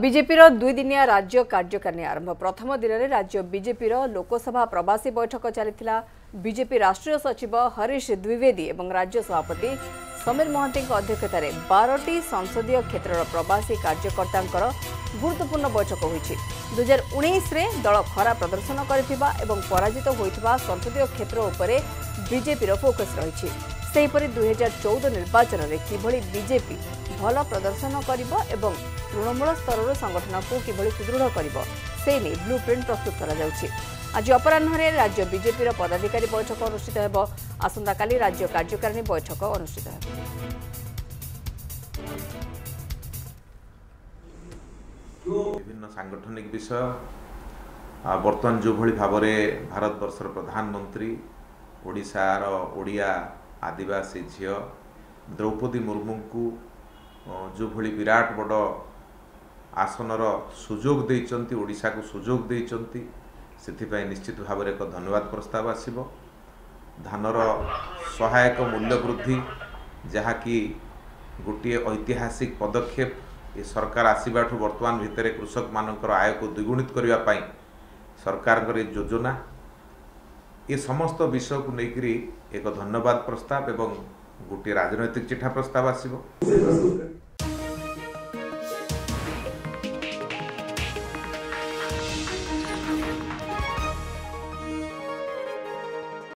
BJP दुईदिनिया राज्य कार्यकारिणी आरंभ प्रथम दिन में राज्य बीजेपी लोकसभा प्रवासी बैठक चली। बीजेपी राष्ट्रीय सचिव हरीश द्विवेदी और राज्य सभापति समीर महांतीत अध्यक्षतार 12टी संसदीय क्षेत्र प्रवासी कार्यकर्ता गुरुत्वपूर्ण बैठक होती। 2019 दल खराब प्रदर्शन करजित होता संसदीय क्षेत्र उपर बीजेपी फोकस रही। सेहीपरि 2014 निर्वाचन में किभली बीजेपी भल प्रदर्शन करिबो एवं तृणमूल स्तर संगठन को किभली सुदृढ़ करिबो से नै ब्लूप्रिंट प्रस्तुत करा जाउछि। आज अपराह्न राज्य बीजेपी पदाधिकारी बैठक अनुष्ठित हेबो। आसंता काली राज्य कार्यकारिणी बैठक अनुष्ठित हेबो। विभिन्न सांगठनिक विषय वर्तमान जो भली भाबरे भारत वर्षर प्रधानमंत्री ओडिसार ओडिया आदिवासी झील द्रौपदी मुर्मू को जो भली विराट बड़ आसनर सुजोग देइचंती ओडिसा को सुजोग देइचंती सेथिपाई निश्चित भाव में एक धन्यवाद प्रस्ताव आसीबो। धानर सहायक मूल्य वृद्धि जहा कि गोटे ऐतिहासिक पदक्षेप ये सरकार आसीबाठु वर्तमान भितर कृषक मानकर आय को द्विगुणित करबा पई सरकार के योजना ये समस्त विषय को लेकर एक धन्यवाद प्रस्ताव एवं गोटे राजनैतिक चिठा प्रस्ताव आसीबो।